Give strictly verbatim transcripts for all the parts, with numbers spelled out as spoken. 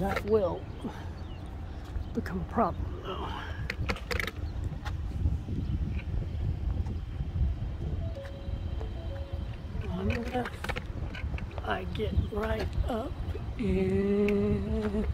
That will become a problem though. Unless I get right up in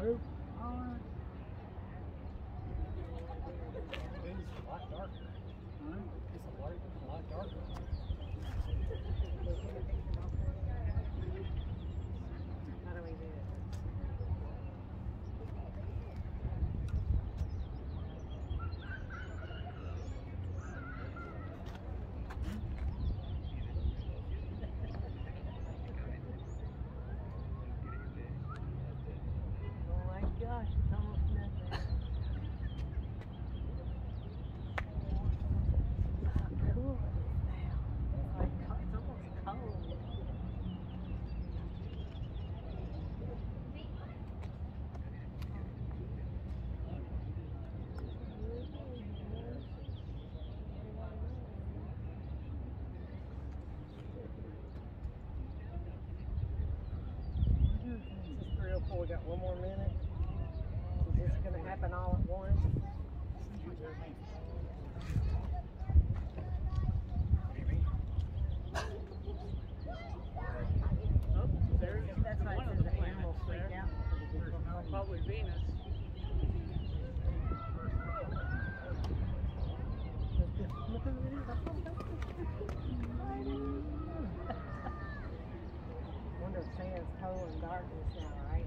Nope. It's a lot darker. Huh? It's a lot, a lot darker. How do we do it? We got one more minute. Is this going to happen all at once? Oh, there it is. That's why it says the animals freak out. Probably Venus. Look at it. I wonder if sand's cold and darkness now, right?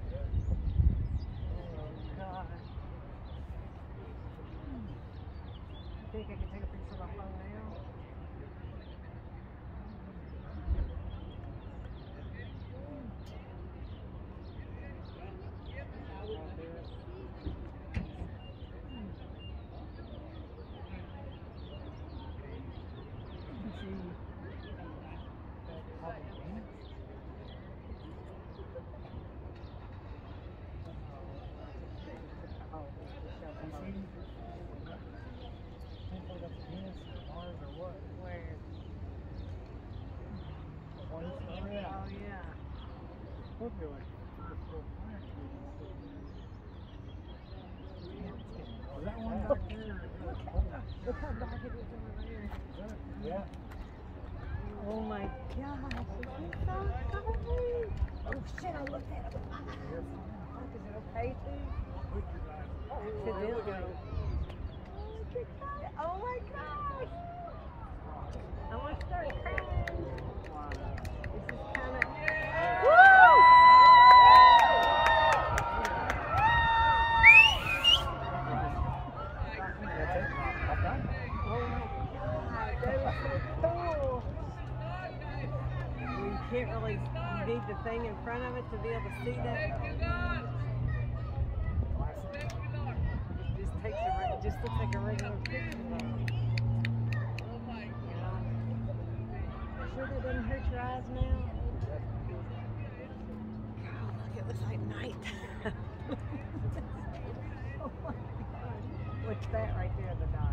Oh, God. I think I can take a picture of my phone now. We're doing it. That one back there. Look how dark it is over there. Yeah. Oh my gosh. It's so cold. Oh shit, I looked at it. Is it okay too? To this one. Oh my gosh. I want to start crying. This is kind of... You can't really need the thing in front of it to be able to see that. It just takes a, it just looks like a regular picture. Oh my God! Sure that doesn't hurt your eyes now? Oh look, it was like night. Oh my God! What's that right there? The dot.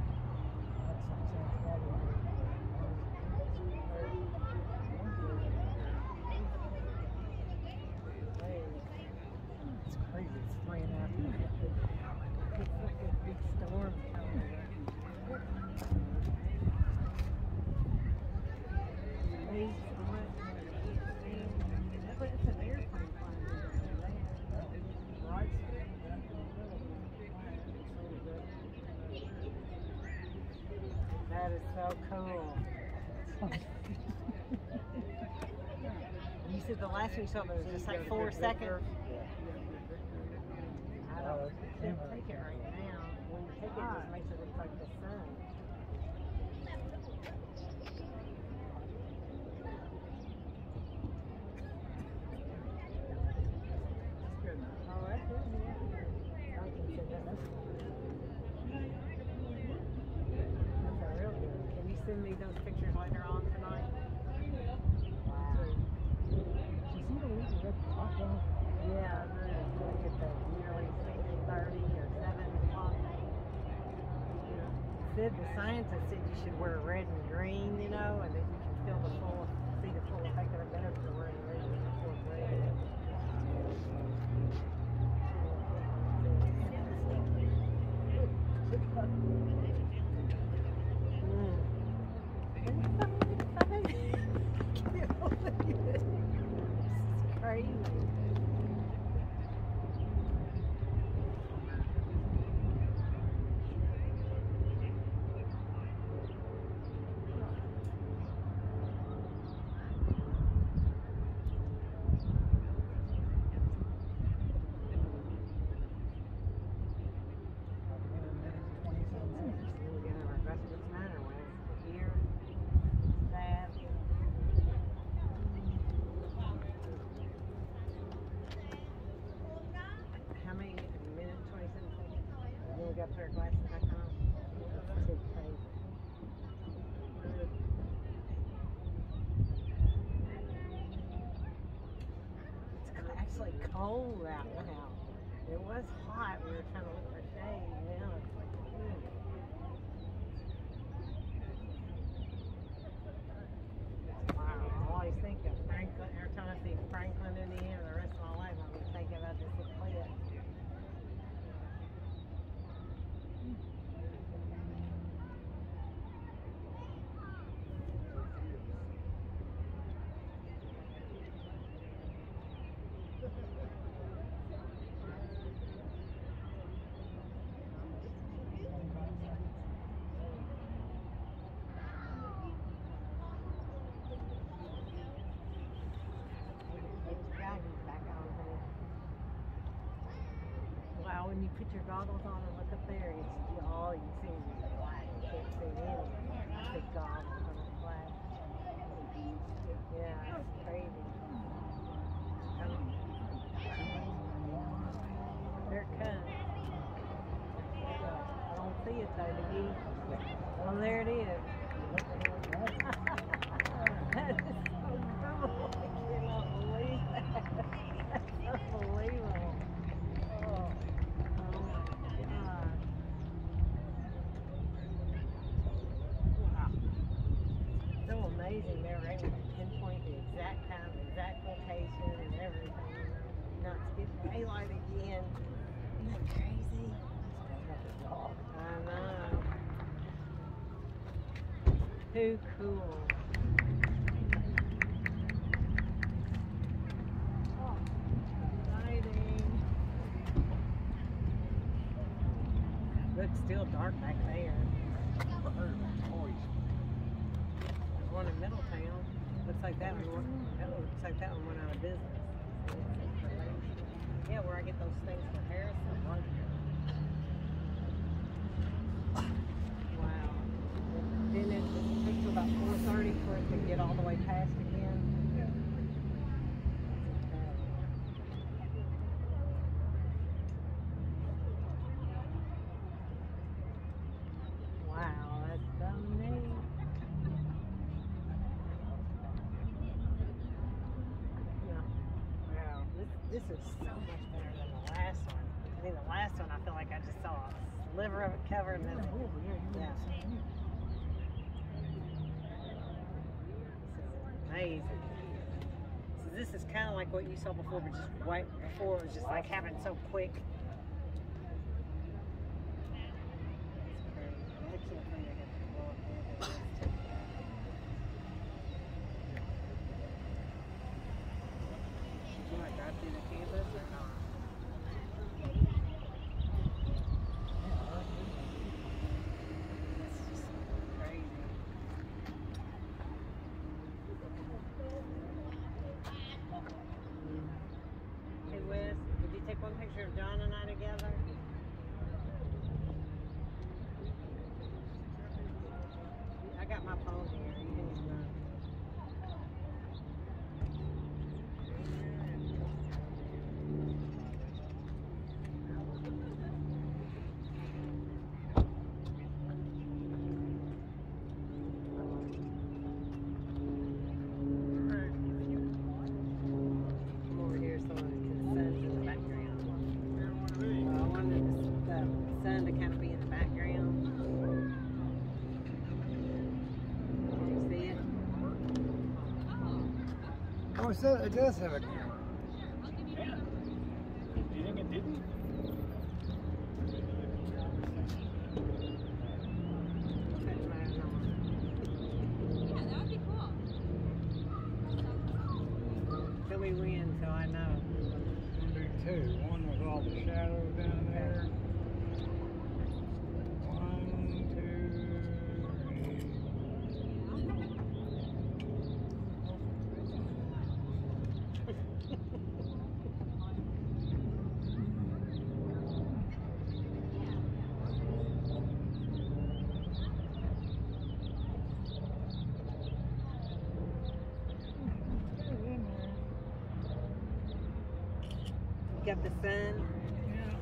That is so cool. You said the last one you saw, but it was just like four seconds. I don't think I take it right now. When you take it, it just makes it look like the sun. Send me those pictures later on tonight. Wow. Yeah, look at the nearly six thirty or seven o'clock. Sid, the scientist, said you should wear red and green, you know, and then you can feel the full, see the full effect of it better if you're wearing red and green. Crazy. Got Turk Life dot com. It's actually cold out now. It was hot. We were trying to look for shade. Now it's like, hmm. I think of Franklin. Every time I see Franklin, Indiana, the rest of my life, I'm gonna think about this little place. When you put your goggles on and look up there, it's all you see is black. You can't see anything. The goggles on the black. Yeah, it's crazy. I mean, there it comes. I don't see it though, the geese. Well, there it is. That is so cool. I cannot believe that. That's unbelievable. Oh. Amazing, they were able to pinpoint the exact time, the exact location, and everything. Not skipping daylight again. Isn't that crazy? I know. Too cool. Oh, exciting. Looks still dark back there. One in Middletown. Looks like that one. That looks like that one went out of business. Yeah, where I get those things for Harrison. Wow. Then it took to about four thirty for it to get all the way past again. Wow, that's amazing. This is so much better than the last one. I mean, the last one I feel like I just saw a sliver of it covered and then oh, yeah, yeah. This is amazing. So this is kind of like what you saw before, but just right before it was just like happened so quick. John and I together. I got my phone here. You can use mine. Oh, so it does have a camera. Yeah. Do you think it didn't? Yeah, that would be cool. Till we win, so I know. One big two. One with all the shadow down there. Got the sun. Yeah.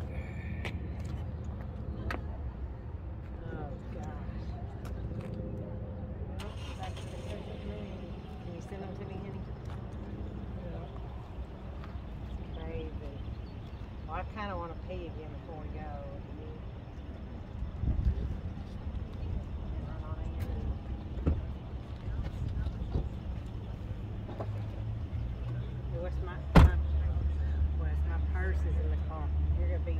kind of want to pee again before we go. What's my, my, what's my purse is in the car. You're going to be...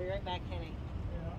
Be right back, Kenny. Yeah.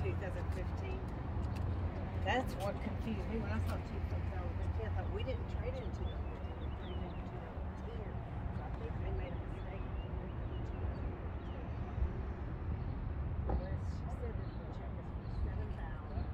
twenty fifteen. That's what confused me when I saw two thousand fifteen. I thought we didn't trade in two thousand fifteen. We traded in two thousand ten. So I think they made a mistake. She said that the check is for seven thousand.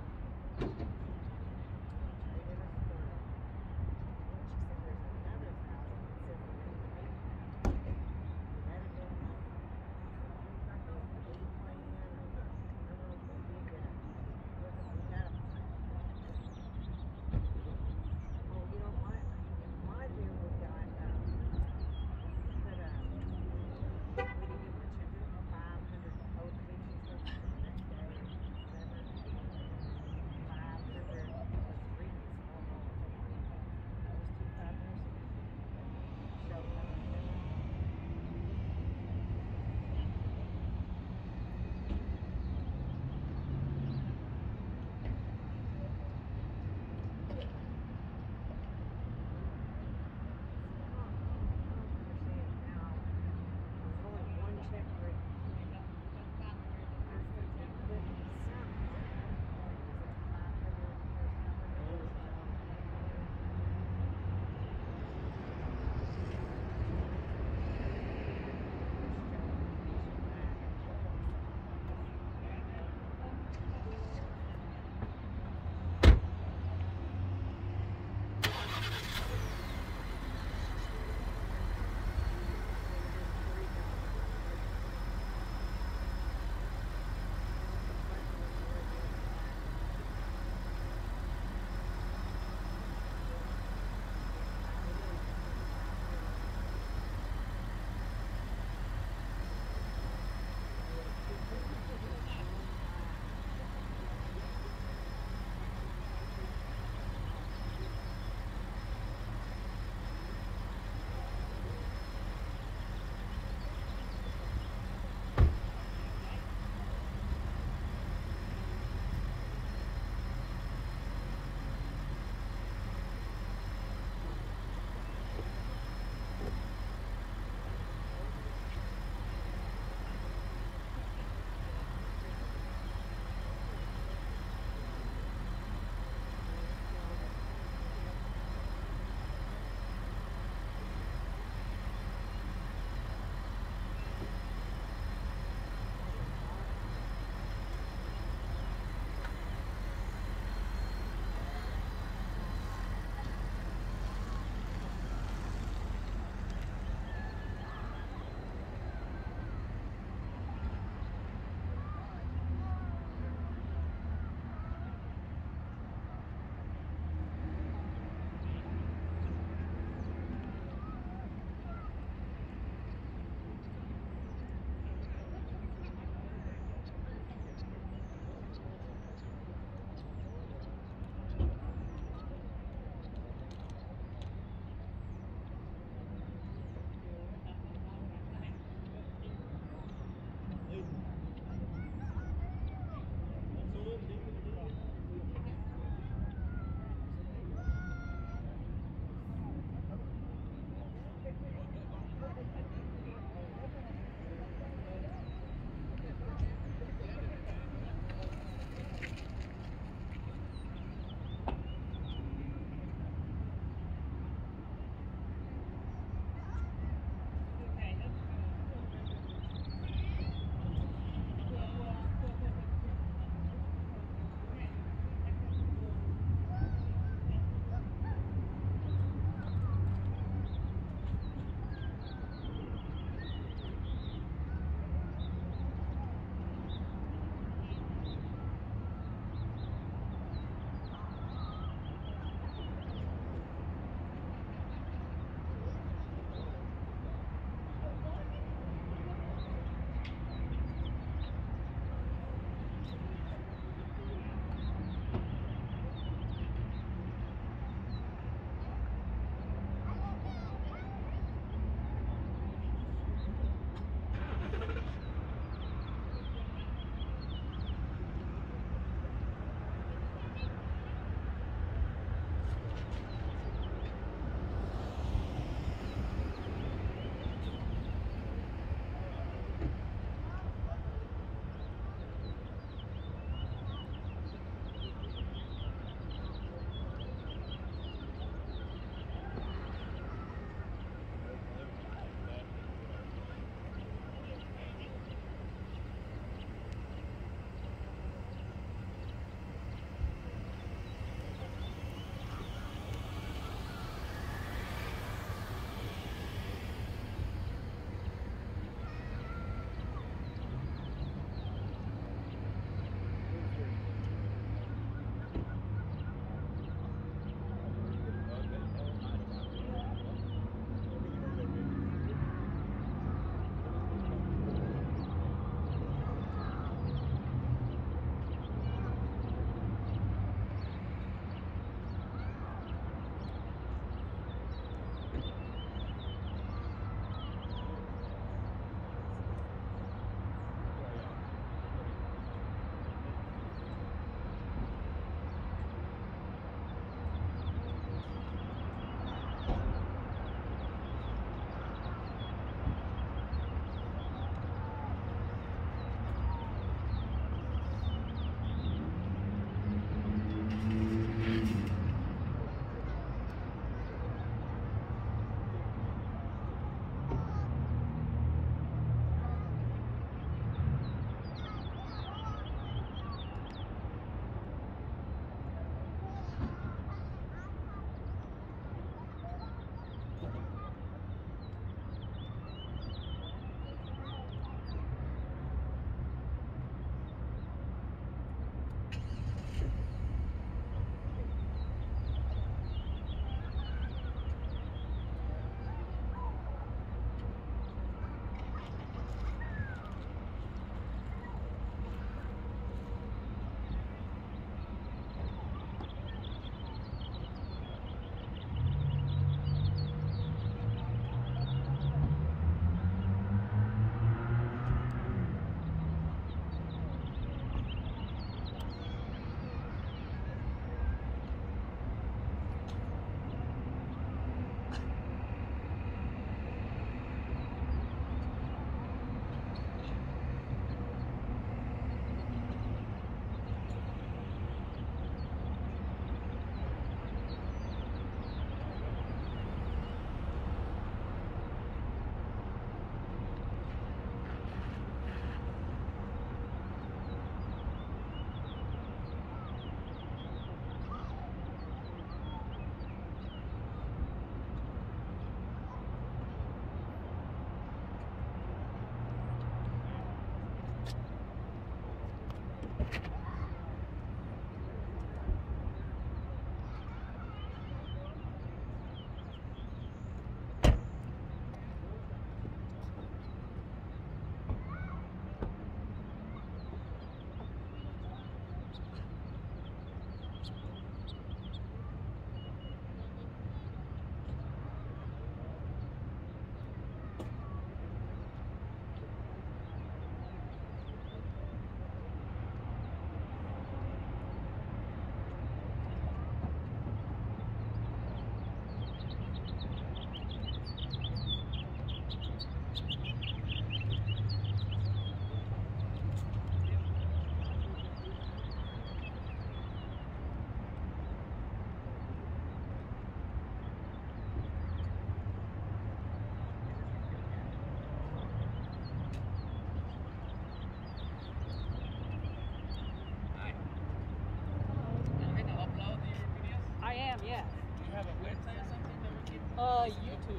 Uh, YouTube.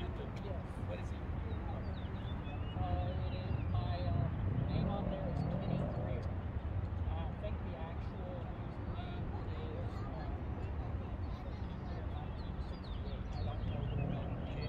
YouTube, yes. What is it? Uh, it is my uh, name on there is twenty-three. I think the actual username is nineteen sixty-eight. I don't know the real name.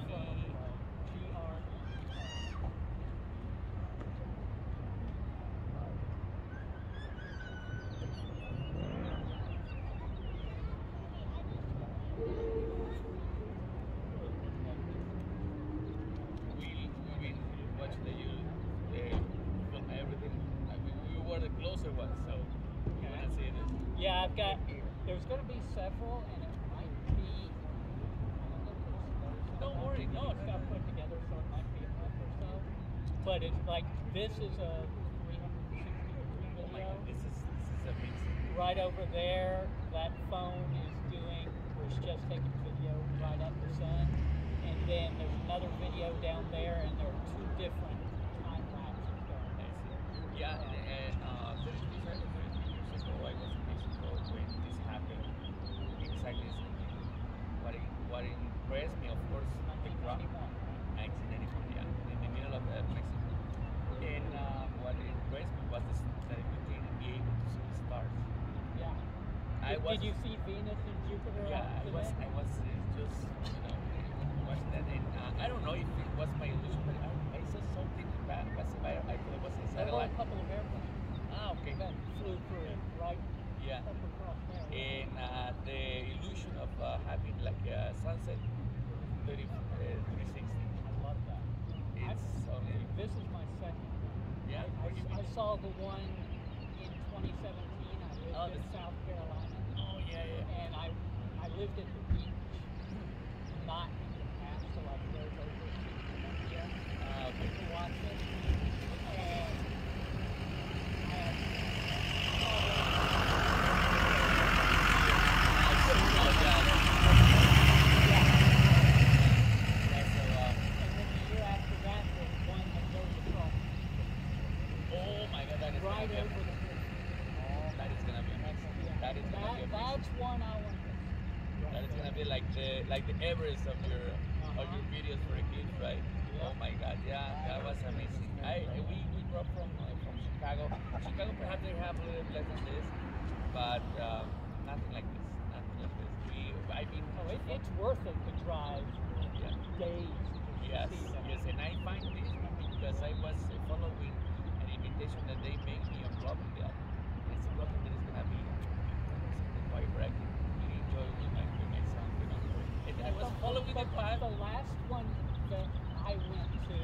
Yeah, I've got, there's going to be several, and it might be, don't worry, no, it's got put together, so it might be a month or so, but it's like, this is a three sixty video. Oh my God, this is, this is amazing. Right over there, that phone is doing, was just taking video right at the sun, and then there's another video down there, and there are two different time lapses going there. Yeah, and uh, there's thirty years ago, I was when this happened, exactly what, it, what impressed me, of course, the crowd, nineteen ninety-one, yeah, in the middle of uh, Mexico, and uh, what impressed me was this, that we didn't be able to see the stars. Yeah. I did, was, did you see Venus and Jupiter? Yeah, I was, I was uh, just, you know, watching that, and uh, I don't know if it was my illusion, but I, I saw something bad, I thought it was a satellite. A couple of airplanes. Ah, okay. That flew through it, right? Yeah, and uh, the illusion of uh, having like a sunset three sixty. I love that. It's I, this is my second. Yeah. I, I, I saw the one in twenty seventeen. I lived oh, in South Carolina. Oh yeah, yeah. And I I lived at the beach, not in the castle. I drove over to Columbia uh, to watch it, and I had. Like the Everest of your uh-huh. of your videos for a kid, right? Yeah. Oh my God, yeah, that was amazing. I we we grew up from uh, from Chicago. Chicago perhaps they have a little less than this, but um, nothing like this. Nothing like this. We I mean, oh, it, it's worth it to drive yeah. days. Yes, yes, and I find this because I was following an invitation that they made me on Global. It's a problem that is gonna be quite wrecking. Really enjoy with my I was following the path. The last one that I went to,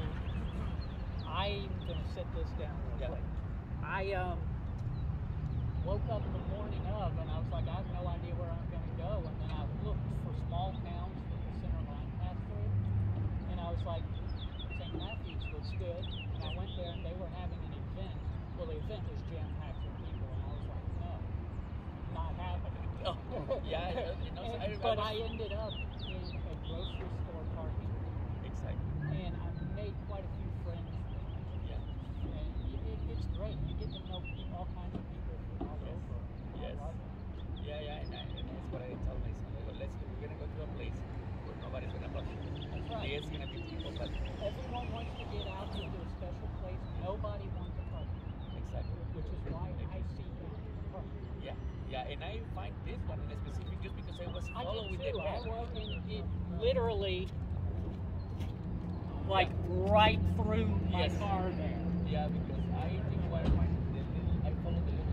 I'm going to set this down real yeah. quick. I um, woke up the morning of and I was like, I have no idea where I'm going to go. And then I looked for small towns that the center line passed through. And I was like, Saint Matthew's was good. And I went there and they were having an event. Well, the event was jam-packed with people. And I was like, no, not happening. No. yeah, you know, and, I, I but was, I ended up in a grocery store parking lot. Exactly. And I made quite a few friends. Yeah. And it, it, it's great. You get to know all kinds of people from all yes. over. Yes. All yeah, yeah, and, I, and that's what I tell my son. I go, let's go. We're going to go to a place where nobody's going to block you. That's right. There's going to be people, but everyone wants to get out to a special place. Nobody wants a park. Exactly. Which is why I see you park. Yeah. Yeah, and I find this one in specific just because I was following the path. I was in it literally, like yeah. right through my yes. car there. Yeah, because I think what I find is I follow the little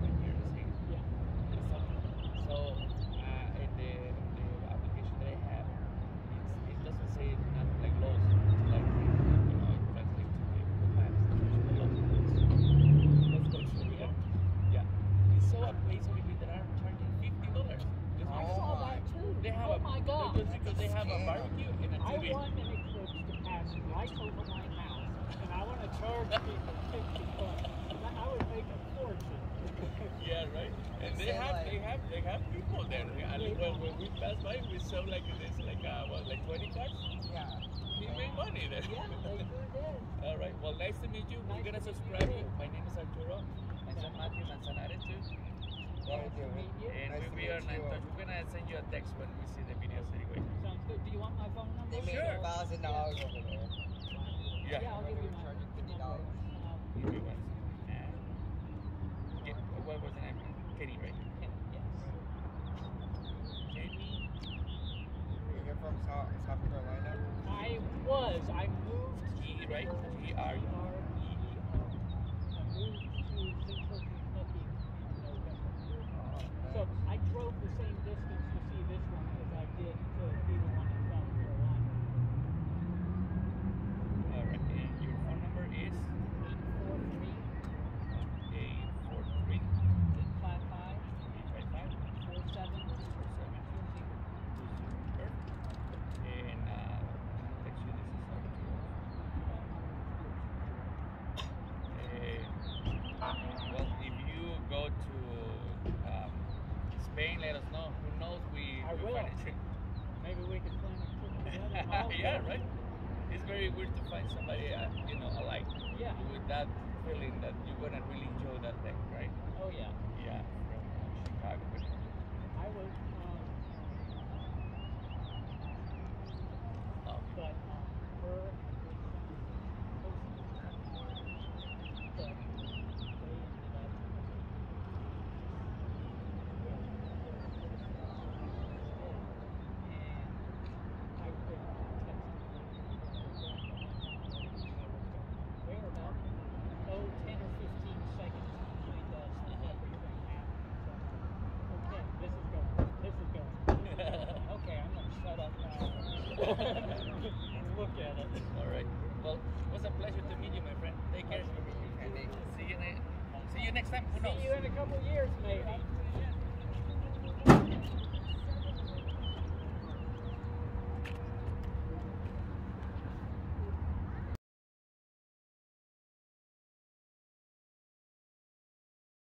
like here the same. Yeah. So, uh, in the, the application that I have, it's, it doesn't say nothing like lows. Like, you know, it translates to the maps. Let's go to the left. So a place over here that are charging fifty dollars. Oh, I saw that too. They have oh a, my God! Just because they have a barbecue and a T V. I want an eclipse to pass right over my house, and I want to charge people fifty bucks. I would make a fortune. yeah, right. And they have, like, they have, they have people there. And yeah. when, when we pass by, we sell like this, like uh, what, like twenty cars. Yeah. We made money there. Yeah, they sure did. All right. Well, nice to meet you. Nice We're gonna subscribe. You. My name is Arturo. Matthew Manzanares too. Well, Thank you. you. And nice we, we are in touch. We're going to send you a text when we see the videos anyway. Sounds good. Do you want my phone number? They made sure. a thousand dollars yeah. over there. Yeah. Yeah, I'll give you mine. fifty dollars. You do one. And what was the name? Kenny, right? Kenny, yes. Kenny? You're from South, South Carolina? I was. I moved to... G, right? G R E E. I moved to Central Kentucky in November. So I drove the same distance to see this one as I did to be the one in South Carolina. All right. And your phone number is? Let us know. Who knows? We I will. Find a trip. Maybe we can plan a trip together. Yeah, right. It's very weird to find somebody uh, you know alike. Yeah. With that feeling that you're gonna really enjoy that thing, right? Oh yeah. Yeah. From uh, Chicago. I would. Um, um, but um, her hosting. See you next time. Who knows? See you in a couple years, maybe.